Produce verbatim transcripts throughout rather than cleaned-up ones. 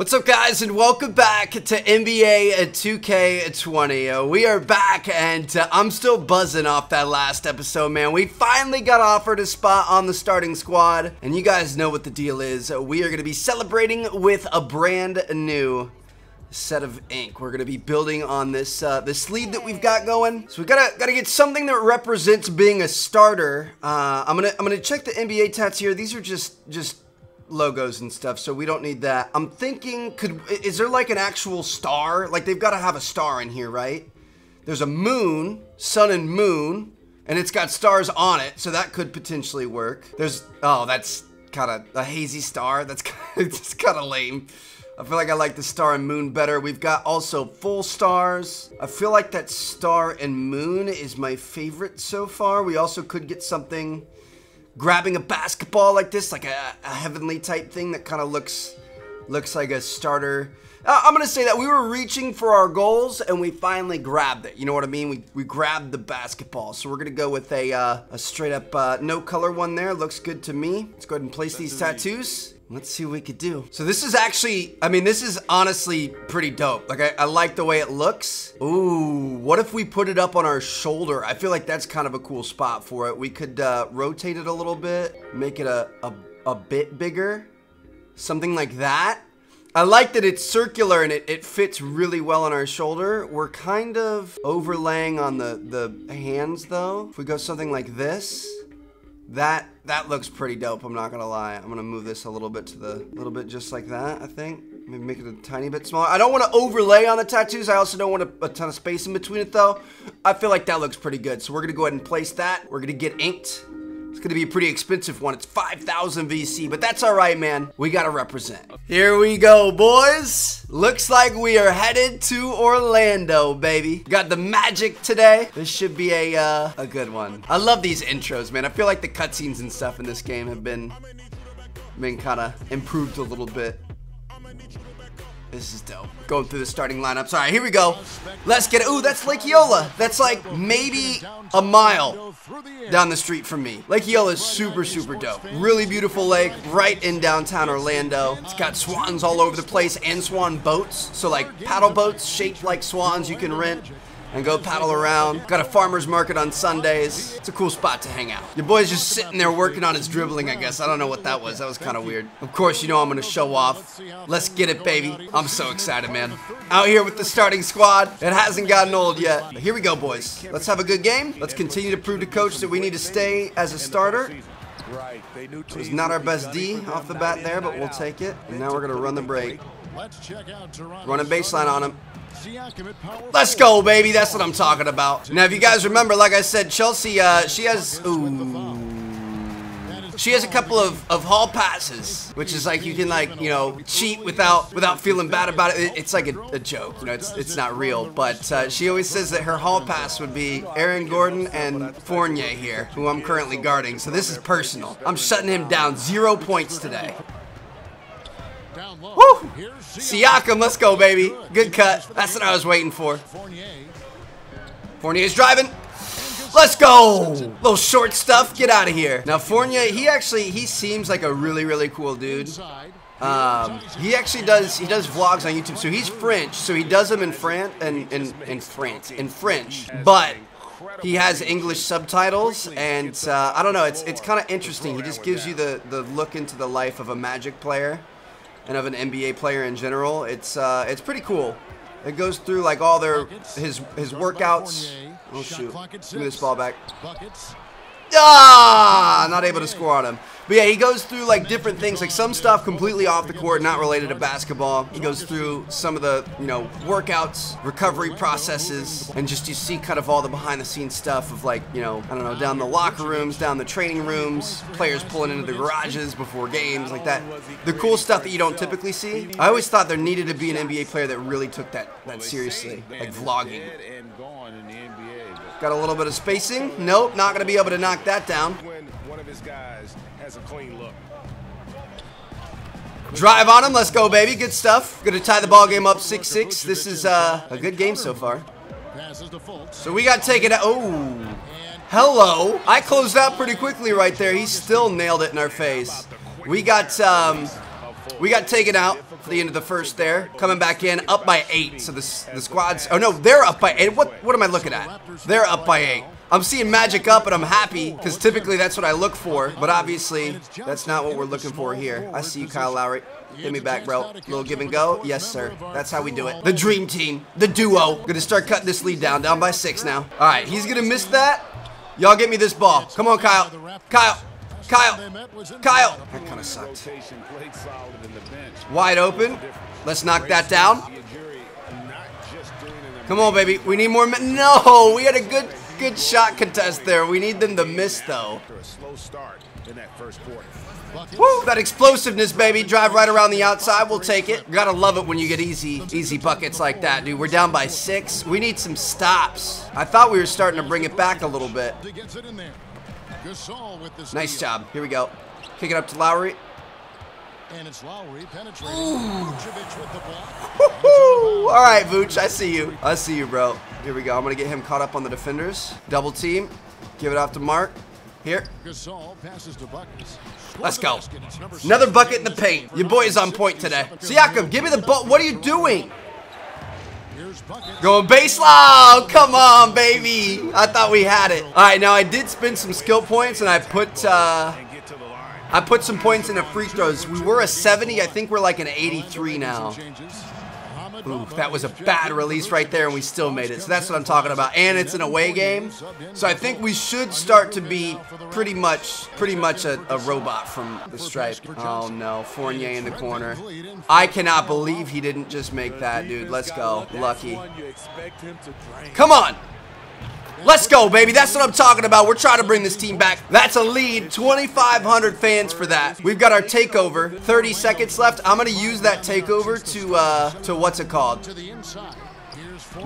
What's up, guys, and welcome back to N B A two K twenty. We are back, and uh, I'm still buzzing off that last episode, man. We finally got offered a spot on the starting squad, and you guys know what the deal is. We are going to be celebrating with a brand new set of ink. We're gonna be building on this uh, this sleeve that we've got going. So we gotta gotta get something that represents being a starter. Uh, I'm gonna I'm gonna check the N B A tats here. These are just just logos and stuff, so we don't need that. I'm thinking, could is there like an actual star? Like they've got to have a star in here, right? There's a moon, sun and moon, and it's got stars on it, so that could potentially work. There's oh, that's kind of a hazy star. That's it's kind of lame. I feel like I like the star and moon better. We've got also full stars. I feel like that star and moon is my favorite so far. We also could get something grabbing a basketball like this, like a, a heavenly type thing that kind of looks looks like a starter. Uh, I'm gonna say that we were reaching for our goals and we finally grabbed it. You know what I mean? We, we grabbed the basketball. So we're gonna go with a, uh, a straight up uh, no color one there. Looks good to me. Let's go ahead and place these tattoos. Let's see what we could do. So this is actually, I mean, this is honestly pretty dope. Like, I, I like the way it looks. Ooh, what if we put it up on our shoulder? I feel like that's kind of a cool spot for it. We could uh, rotate it a little bit, make it a, a, a bit bigger, something like that. I like that it's circular and it, it fits really well on our shoulder. We're kind of overlaying on the, the hands though. If we go something like this, That that looks pretty dope, I'm not gonna lie. I'm gonna move this a little bit to the, a little bit just like that, I think. Maybe make it a tiny bit smaller. I don't wanna overlay on the tattoos. I also don't want a, a ton of space in between it though. I feel like that looks pretty good. So we're gonna go ahead and place that. We're gonna get inked. It's gonna be a pretty expensive one. It's five thousand V C, but that's all right, man. We gotta represent. Here we go, boys. Looks like we are headed to Orlando, baby. Got the magic today. This should be a uh, a good one. I love these intros, man. I feel like the cutscenes and stuff in this game have been been kind of improved a little bit. This is dope. Going through the starting lineups. All right, here we go. Let's get it. Ooh, that's Lake Eola. That's like maybe a mile down the street from me. Lake Eola is super, super dope. Really beautiful lake right in downtown Orlando. It's got swans all over the place and swan boats. So like paddle boats shaped like swans you can rent and go paddle around. Got a farmer's market on Sundays. It's a cool spot to hang out. Your boy's just sitting there working on his dribbling, I guess. I don't know what that was. That was kind of weird. Of course, you know I'm gonna show off. Let's get it, baby. I'm so excited, man. Out here with the starting squad. It hasn't gotten old yet. But here we go, boys. Let's have a good game. Let's continue to prove to coach that we need to stay as a starter. It was not our best D off the bat there, but we'll take it. And now we're gonna run the break. Run a baseline on him. Let's go, baby. That's what I'm talking about. Now, if you guys remember, like I said, Chelsea, uh, she has... Ooh. She has a couple of, of hall passes, which is like you can like, you know, cheat without without feeling bad about it. It's like a, a joke, you know, it's, it's not real. But uh, she always says that her hall pass would be Aaron Gordon and Fournier here, who I'm currently guarding. So this is personal. I'm shutting him down. Zero points today. Woo! Siakam, let's go, baby. Good cut. That's what I was waiting for. Fournier's driving. Let's go! Little short stuff. Get out of here. Now, Fournier, he actually, he seems like a really, really cool dude. Um, he actually does, he does vlogs on YouTube. So he's French. So he does them in France, and in, in, in France, in French. But he has English subtitles, and uh, I don't know. It's it's kind of interesting. He just gives you the, the look into the life of a Magic player. And of an N B A player in general, it's uh, it's pretty cool. It goes through like all their his his workouts. Oh shoot! Give me this ball back. Ah, not able to score on him. But yeah, he goes through like different things, like some stuff completely off the court, not related to basketball. He goes through some of the, you know, workouts, recovery processes, and just you see kind of all the behind the scenes stuff of like, you know, I don't know, down the locker rooms, down the training rooms, players pulling into the garages before games, like that. The cool stuff that you don't typically see. I always thought there needed to be an N B A player that really took that, that seriously, like vlogging. Got a little bit of spacing. Nope, not going to be able to knock that down. Drive on him. Let's go, baby. Good stuff. Going to tie the ball game up six six. This is uh, a good game so far. So we got taken out. Oh, hello. I closed out pretty quickly right there. He still nailed it in our face. We got... Um, We got taken out at the end of the first there. Coming back in, up by eight. So this, the squad's... Oh, no, they're up by eight. What, what am I looking at? They're up by eight. I'm seeing Magic up, and I'm happy, because typically that's what I look for. But obviously, that's not what we're looking for here. I see you, Kyle Lowry. Hit me back, bro. Little give and go. Yes, sir. That's how we do it. The dream team. The duo. Gonna start cutting this lead down. Down by six now. All right, he's gonna miss that. Y'all get me this ball. Come on, Kyle. Kyle. Kyle. Kyle. That kind of sucked. Wide open. Let's knock that down. Come on, baby. We need more. No, we had a good... Good shot contest there. We need them to miss, though. Woo! That explosiveness, baby. Drive right around the outside. We'll take it. You gotta love it when you get easy, easy buckets like that, dude. We're down by six. We need some stops. I thought we were starting to bring it back a little bit. Nice job. Here we go. Kick it up to Lowry. And it's Lowry penetrating. All right, Vooch, I see you. I see you, bro. Here we go. I'm going to get him caught up on the defenders. Double team. Give it off to Mark. Here. Gasol passes to buckets. Let's go. Another bucket in the paint. Your boy is on point today. Siakam, give me the ball. What are you doing? Going baseline. Oh, come on, baby. I thought we had it. All right, now I did spend some skill points, and I put... Uh, I put some points in the free throws. We were a seventy. I think we're like an eighty-three now. Ooh, that was a bad release right there, and we still made it. So that's what I'm talking about. And it's an away game. So I think we should start to be pretty much pretty much a, a robot from the stripe. Oh, no. Fournier in the corner. I cannot believe he didn't just make that, dude. Let's go. Lucky. Come on. Let's go, baby. That's what I'm talking about. We're trying to bring this team back. That's a lead. twenty-five hundred fans for that. We've got our takeover. thirty seconds left. I'm going to use that takeover to, uh, to what's it called?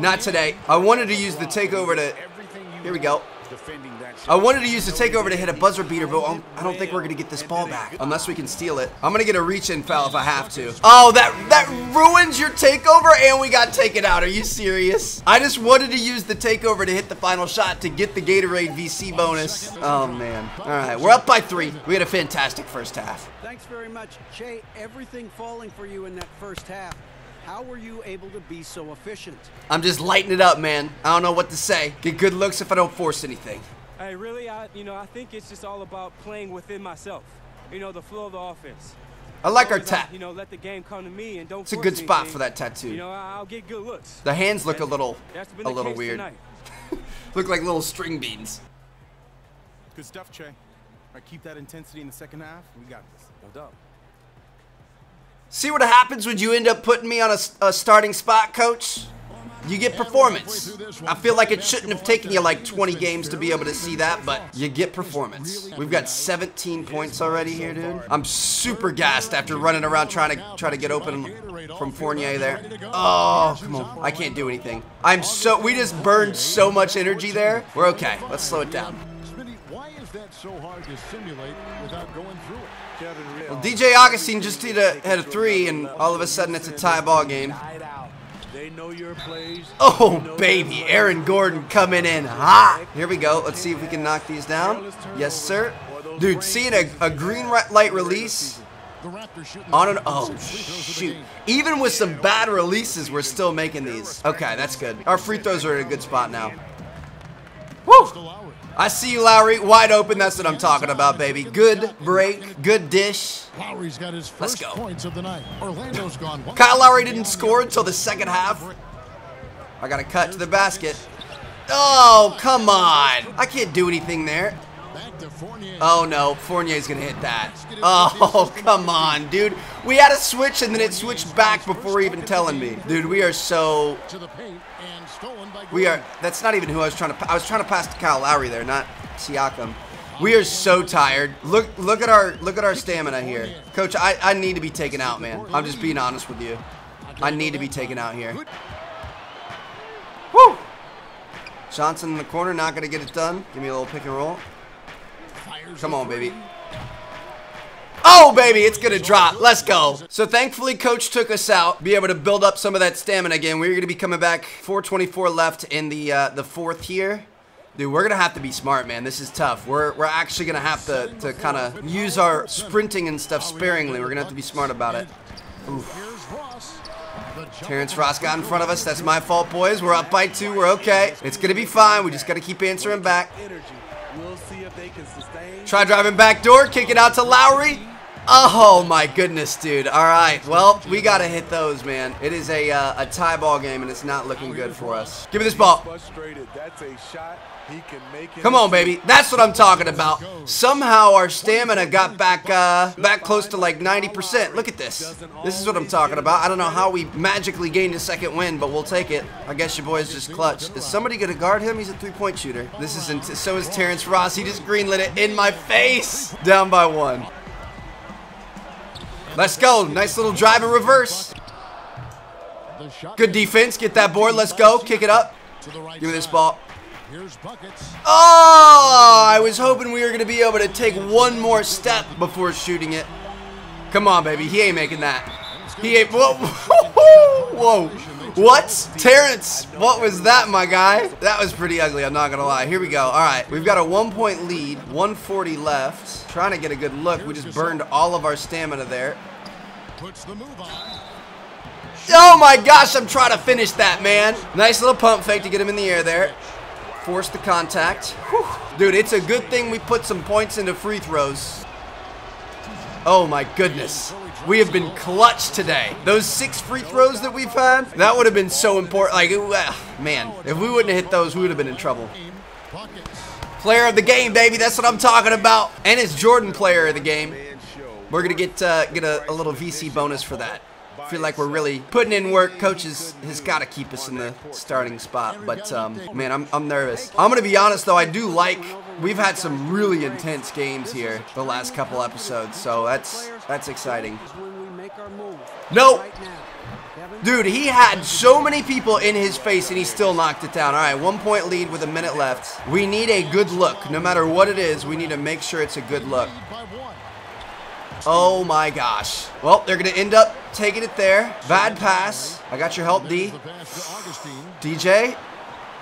Not today. I wanted to use the takeover to... Here we go. I wanted to use the takeover to hit a buzzer beater, but I don't think we're going to get this ball back unless we can steal it. I'm going to get a reach-in foul if I have to. Oh, that that ruins your takeover, and we got taken out. Are you serious? I just wanted to use the takeover to hit the final shot to get the Gatorade V C bonus. Oh, man. All right, we're up by three. We had a fantastic first half. Thanks very much, Che. Everything falling for you in that first half. How were you able to be so efficient? I'm just lighting it up, man. I don't know what to say. Get good looks if I don't force anything. Hey, really, I, you know, I think it's just all about playing within myself. You know, the flow of the offense. I like our tat. You know, let the game come to me and don't. It's a good spot anything. For that tattoo. You know, I'll get good looks. The hands look that's, a little, a little weird. Look like little string beans. Good stuff, Che. All right, keep that intensity in the second half. We got this. No doubt. See what happens when you end up putting me on a, a starting spot, coach? You get performance. I feel like it shouldn't have taken you like twenty games to be able to see that, but you get performance. We've got seventeen points already here, dude. I'm super gassed after running around trying to try to get open from Fournier there. Oh, come on. I can't do anything. I'm so... We just burned so much energy there. We're okay. Let's slow it down. Why is that so hard to simulate without going through it? Well, D J Augustine just did a, had a three, and all of a sudden it's a tie ball game. Oh, baby. Aaron Gordon coming in hot. Here we go. Let's see if we can knock these down. Yes, sir. Dude, seeing a, a green light release on an... Oh, shoot. Even with some bad releases, we're still making these. Okay, that's good. Our free throws are in a good spot now. Woo! I see you, Lowry. Wide open. That's what I'm talking about, baby. Good break. Good dish. Lowry's got his first points of the night. Orlando's gone. Kyle Lowry didn't score until the second half. I got to cut to the basket. Oh, come on. I can't do anything there. Oh, no. Fournier's going to hit that. Oh, come on, dude. We had a switch, and then it switched back before even telling me. Dude, we are so... We are... That's not even who I was trying to... I was trying to pass to Kyle Lowry there, not Siakam. We are so tired. Look look at our look at our stamina here. Coach, I, I need to be taken out, man. I'm just being honest with you. I need to be taken out here. Woo! Johnson in the corner, not going to get it done. Give me a little pick and roll. Come on, baby. Oh, baby, it's going to drop. Let's go. So thankfully, Coach took us out. Be able to build up some of that stamina again. We're going to be coming back. four twenty-four left in the uh, the fourth here. Dude, we're gonna have to be smart, man. This is tough. We're, we're actually gonna have to, to kind of use our sprinting and stuff sparingly. We're gonna have to be smart about it. Oof. Terrence Ross got in front of us. That's my fault, boys. We're up by two. We're okay. It's gonna be fine. We just gotta keep answering back. Try driving back door. Kick it out to Lowry. Oh my goodness, dude. All right, well, we gotta hit those, man. It is a uh, a tie ball game, and it's not looking good for us. Give me this ball. Come on, baby. That's what I'm talking about. Somehow our stamina got back uh, back close to like ninety percent. Look at this. This is what I'm talking about. I don't know how we magically gained a second win, but we'll take it. I guess your boy's just clutch. Is somebody gonna guard him? He's a three-point shooter. This isn't. So is Terrence Ross. He just greenlit it in my face. Down by one. Let's go. Nice little drive in reverse. Good defense. Get that board. Let's go. Kick it up. Give me this ball. Oh, I was hoping we were going to be able to take one more step before shooting it. Come on, baby. He ain't making that. He ain't. Whoa. Whoa. What? Terrence, what was that, my guy? That was pretty ugly, I'm not gonna lie. Here we go. All right, we've got a one-point lead, one forty left. Trying to get a good look. We just burned all of our stamina there. Oh my gosh, I'm trying to finish that, man. Nice little pump fake to get him in the air there. Force the contact. Whew. Dude, it's a good thing we put some points into free throws. Oh my goodness. We have been clutch today. Those six free throws that we've had, that would have been so important. Like, man, if we wouldn't have hit those, we would have been in trouble. Player of the game, baby. That's what I'm talking about. And it's Jordan player of the game. We're going to get uh, get a, a little V C bonus for that. I feel like we're really putting in work. Coaches has got to keep us in the starting spot. But, um, man, I'm, I'm nervous. I'm going to be honest, though. I do like... We've had some really intense games here the last couple episodes, so that's that's exciting. No! Dude, he had so many people in his face, and he still knocked it down. All right, one-point lead with a minute left. We need a good look. No matter what it is, we need to make sure it's a good look. Oh, my gosh. Well, they're going to end up taking it there. Bad pass. I got your help, D. D J?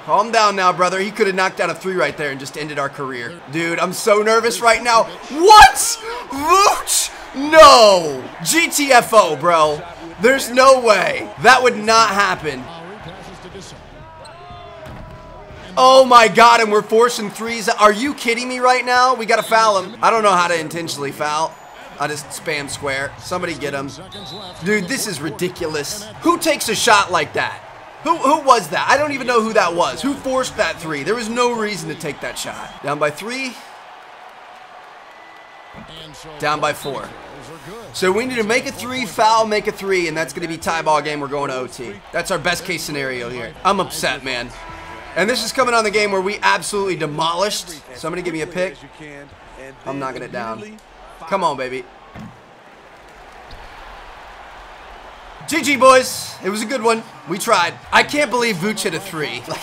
Calm down now, brother. He could have knocked out a three right there and just ended our career. Dude, I'm so nervous right now. What? Vooch? No. G T F O, bro. There's no way. That would not happen. Oh, my God, and we're forcing threes. Are you kidding me right now? We got to foul him. I don't know how to intentionally foul. I just spam square. Somebody get him. Dude, this is ridiculous. Who takes a shot like that? Who, who was that? I don't even know who that was. Who forced that three? There was no reason to take that shot. Down by three. Down by four. So we need to make a three, foul, make a three, and that's going to be tie ball game. We're going to O T. That's our best case scenario here. I'm upset, man. And this is coming on the game where we absolutely demolished. Somebody give me a pick. I'm knocking it down. Come on, baby. G G, boys. It was a good one. We tried. I can't believe Vooch hit a three. Like,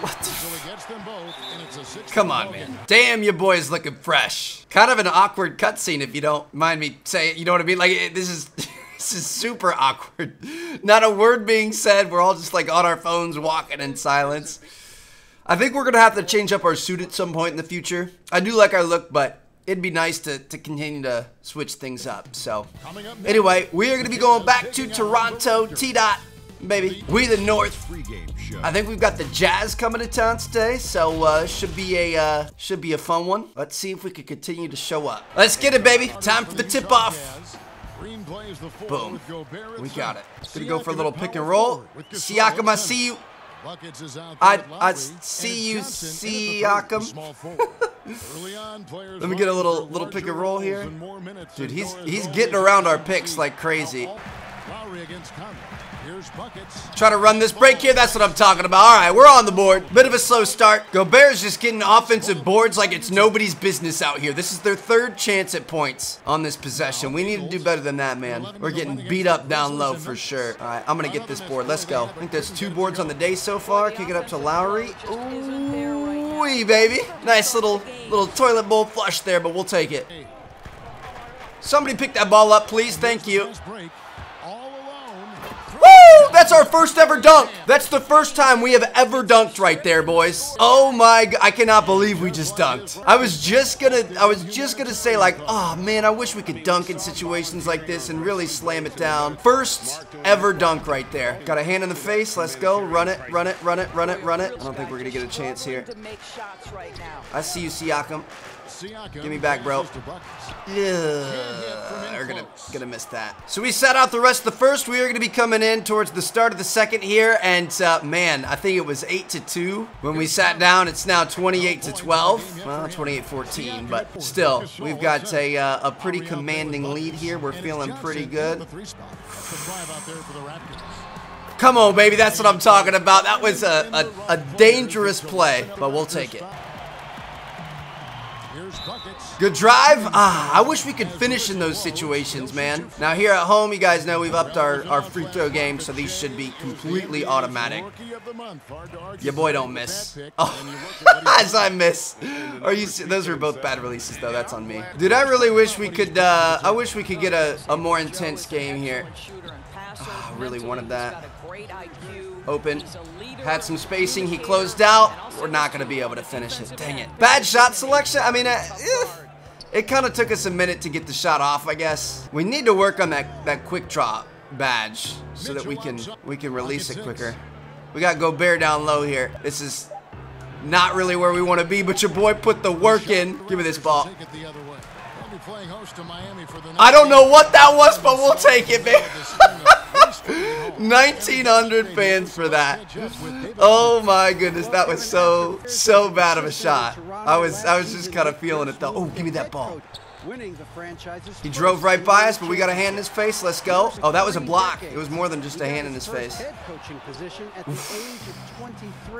what the f- Come on, man. Damn, your boy is looking fresh. Kind of an awkward cutscene, if you don't mind me saying it. You know what I mean? Like, it, this is... This is super awkward. Not a word being said. We're all just, like, on our phones, walking in silence. I think we're going to have to change up our suit at some point in the future. I do like our look, but... It'd be nice to, to continue to switch things up. So, anyway, we are going to be going back to Toronto. T-Dot, baby. We the North. I think we've got the Jazz coming to town today, so uh, should be a uh, should be a fun one. Let's see if we can continue to show up. Let's get it, baby. Time for the tip-off. Boom. We got it. Going to go for a little pick and roll. Siakam, I see you. I, I see you, Siakam. Let me get a little little pick and roll here. Dude, he's he's getting around our picks like crazy. Try to run this break here. That's what I'm talking about. All right, we're on the board. Bit of a slow start. Gobert's just getting offensive boards like it's nobody's business out here. This is their third chance at points on this possession. We need to do better than that, man. We're getting beat up down low for sure. All right, I'm going to get this board. Let's go. I think there's two boards on the day so far. Kick it up to Lowry. Ooh-wee, baby. Nice little, little toilet bowl flush there, but we'll take it. Somebody pick that ball up, please. Thank you. That's our first ever dunk. That's the first time we have ever dunked right there, boys. Oh my God, I cannot believe we just dunked. I was just gonna, I was just gonna say like, oh man, I wish we could dunk in situations like this and really slam it down. First ever dunk right there. Got a hand in the face, let's go. Run it, run it, run it, run it, run it. I don't think we're gonna get a chance here. I see you, Siakam. Give me back, bro. Yeah, they're gonna gonna miss that. So we sat out the rest of the first. We are gonna be coming in towards the start of the second here, and uh, man, I think it was eight to two when we sat down. It's now twenty-eight to twelve. Well, twenty-eight fourteen, but still, we've got a uh, a pretty commanding lead here. We're feeling pretty good. Come on, baby, that's what I'm talking about. That was a a, a dangerous play, but we'll take it. Good drive. Ah, I wish we could finish in those situations, man. Now here at home, you guys know we've upped our, our free throw game, so these should be completely automatic. Your boy don't miss. Oh, as I miss. Are you? Those were both bad releases, though. That's on me. Dude, I really wish we could. Uh, I wish we could get a, a more intense game here. Oh, I really wanted that. Open. Had some spacing. He closed out. We're not going to be able to finish it. Dang it. Bad shot selection. I mean, uh, it kind of took us a minute to get the shot off, I guess. We need to work on that, that quick drop badge so that we can we can release it quicker. We got Gobert down low here. This is not really where we want to be, but your boy put the work in. Give me this ball. I don't know what that was, but we'll take it, man. nineteen hundred fans for that. Oh my goodness, that was so so bad of a shot. I was I was just kind of feeling it though. Oh, give me that ball. He drove right by us, but we got a hand in his face. Let's go. Oh, that was a block. It was more than just a hand in his face.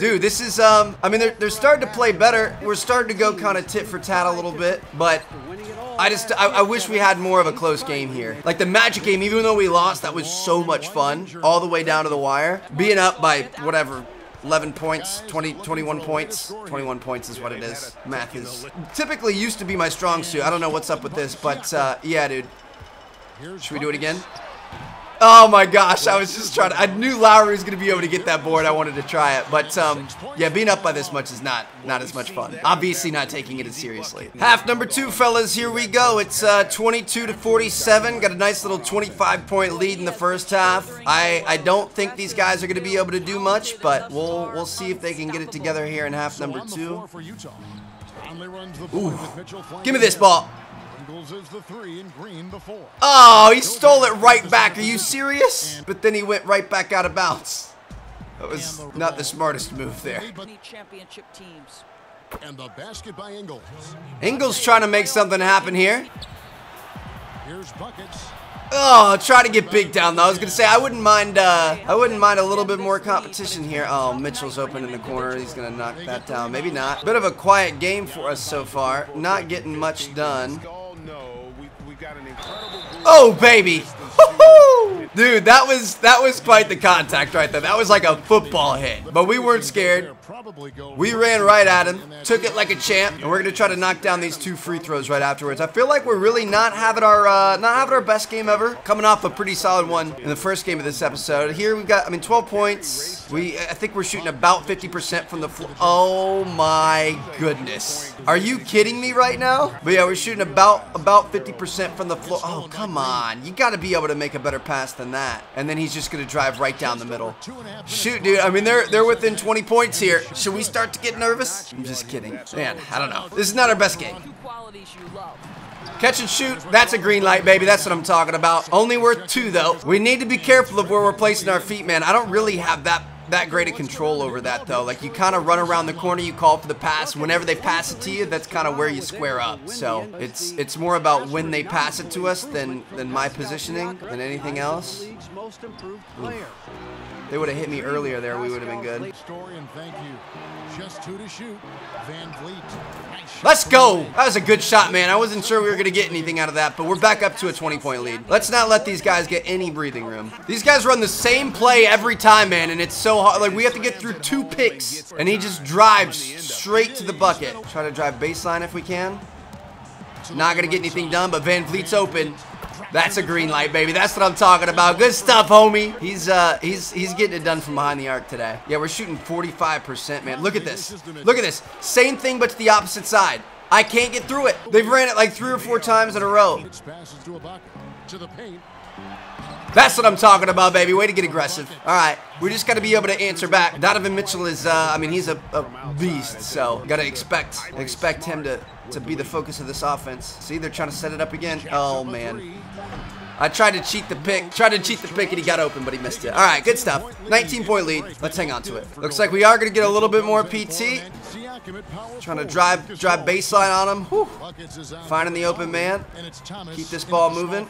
Dude, this is um. I mean, they're they're starting to play better. We're starting to go kind of tit for tat a little bit, but. I just, I, I wish we had more of a close game here. Like the Magic game, even though we lost, that was so much fun. All the way down to the wire. Being up by whatever, eleven points, twenty, twenty-one points. twenty-one points is what it is. Math is typically used to be my strong suit. I don't know what's up with this, but uh, yeah, dude. Should we do it again? Oh my gosh, I was just trying to, I knew Lowry was going to be able to get that board. I wanted to try it, but um, yeah, being up by this much is not not as much fun. Obviously not taking it as seriously. Half number two, fellas, here we go. It's uh, twenty-two to forty-seven, got a nice little twenty-five point lead in the first half. I, I don't think these guys are going to be able to do much, but we'll, we'll see if they can get it together here in half number two. Ooh, give me this ball. Oh, he stole it right back. Are you serious? But then he went right back out of bounds. That was not the smartest move there. Ingles trying to make something happen here. Oh, try to get big down though. I was gonna say I wouldn't mind. Uh, I wouldn't mind a little bit more competition here. Oh, Mitchell's open in the corner. He's gonna knock that down. Maybe not. Bit of a quiet game for us so far. Not getting much done. Oh baby, dude, that was that was quite the contact right there. That was like a football hit, but we weren't scared. We ran right at him, took it like a champ, and we're gonna try to knock down these two free throws right afterwards. I feel like we're really not having our uh, not having our best game ever. Coming off a pretty solid one in the first game of this episode. Here we've got, I mean, twelve points. We I think we're shooting about fifty percent from the floor. Oh my goodness, are you kidding me right now? But yeah, we're shooting about about fifty percent from the floor. Oh come on, you got to be able to make a better pass than that. And then he's just gonna drive right down the middle. Shoot, dude. I mean, they're they're within twenty points here. Should we start to get nervous? I'm just kidding, man. I don't know. This is not our best game. Catch and shoot. That's a green light, baby. That's what I'm talking about. Only worth two though. We need to be careful of where we're placing our feet, man. I don't really have that that great of control over that though. Like you kind of run around the corner, you call for the pass. Whenever they pass it to you, that's kind of where you square up. So it's it's more about when they pass it to us than than my positioning than anything else. Ooh. They would have hit me earlier there, we would have been good. Let's go! That was a good shot, man. I wasn't sure we were going to get anything out of that, but we're back up to a twenty point lead. Let's not let these guys get any breathing room. These guys run the same play every time, man, and it's so hard. Like, we have to get through two picks, and he just drives straight to the bucket. Try to drive baseline if we can. Not going to get anything done, but Van Vliet's open. That's a green light, baby. That's what I'm talking about. Good stuff, homie. He's uh he's he's getting it done from behind the arc today. Yeah, we're shooting forty-five percent, man. Look at this. Look at this. Same thing, but to the opposite side. I can't get through it. They've ran it like three or four times in a row. That's what I'm talking about, baby. Way to get aggressive. All right, we just got to be able to answer back. Donovan Mitchell is, uh, I mean, he's a, a beast, so got to expect expect him to, to be the focus of this offense. See, they're trying to set it up again. Oh, man. I tried to cheat the pick. Tried to cheat the pick, and he got open, but he missed it. All right, good stuff. nineteen-point lead. Let's hang on to it. Looks like we are going to get a little bit more P T. Trying to drive drive baseline on him. Whew. Finding the open man. Keep this ball moving.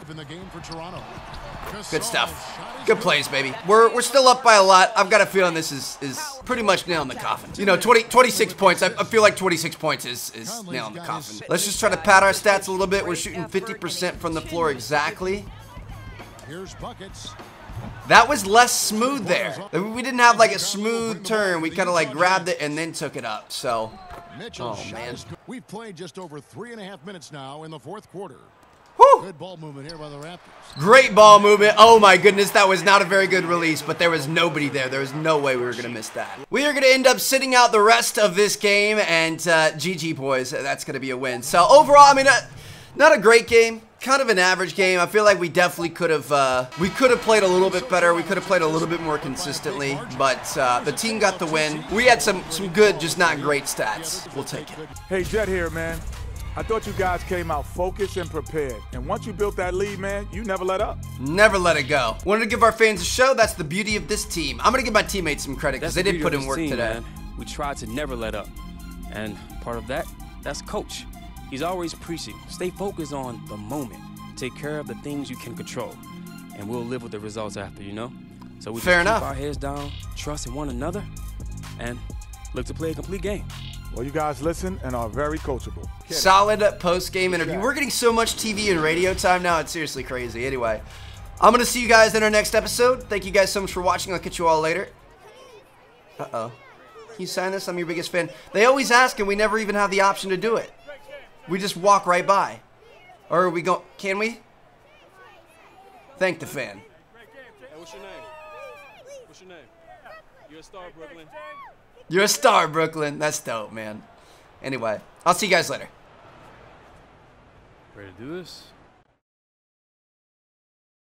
Good stuff. Good plays, baby. We're, we're still up by a lot. I've got a feeling this is, is pretty much nail in the coffin. You know, twenty, twenty-six points. I, I feel like twenty-six points is, is nail in the coffin. Let's just try to pad our stats a little bit. We're shooting fifty percent from the floor exactly. Here's buckets. That was less smooth there. We didn't have like a smooth turn. We kind of like grabbed it and then took it up. So, oh man. We've played just over three and a half minutes now in the fourth quarter. Woo. Good ball movement here by the Raptors. Great ball movement. Oh my goodness, that was not a very good release, but there was nobody there. There was no way we were going to miss that. We are going to end up sitting out the rest of this game, and uh, G G, boys. That's going to be a win. So overall, I mean, uh, not a great game. Kind of an average game. I feel like we definitely could have uh, we could have played a little bit better. We could have played a little bit more consistently, but uh, the team got the win. We had some some good, just not great stats. We'll take it. Hey, Jet here, man. I thought you guys came out focused and prepared. And once you built that lead, man, you never let up. Never let it go. Wanted to give our fans a show. That's the beauty of this team. I'm going to give my teammates some credit because they did put in work team, today. Man. We tried to never let up. And part of that, that's Coach. He's always preaching. Stay focused on the moment. Take care of the things you can control. And we'll live with the results after, you know? So we Fair just enough. keep our heads down, trust in one another, and look to play a complete game. Well, you guys listen and are very coachable. Solid post-game interview. We're getting so much T V and radio time now, it's seriously crazy. Anyway, I'm going to see you guys in our next episode. Thank you guys so much for watching. I'll catch you all later. Uh-oh. Can you sign this? I'm your biggest fan. They always ask, and we never even have the option to do it. We just walk right by. Or are we going... Can we? Thank the fan. Hey, what's your name? What's your name? You're a star, Brooklyn. You're a star, Brooklyn. That's dope, man. Anyway, I'll see you guys later. Ready to do this?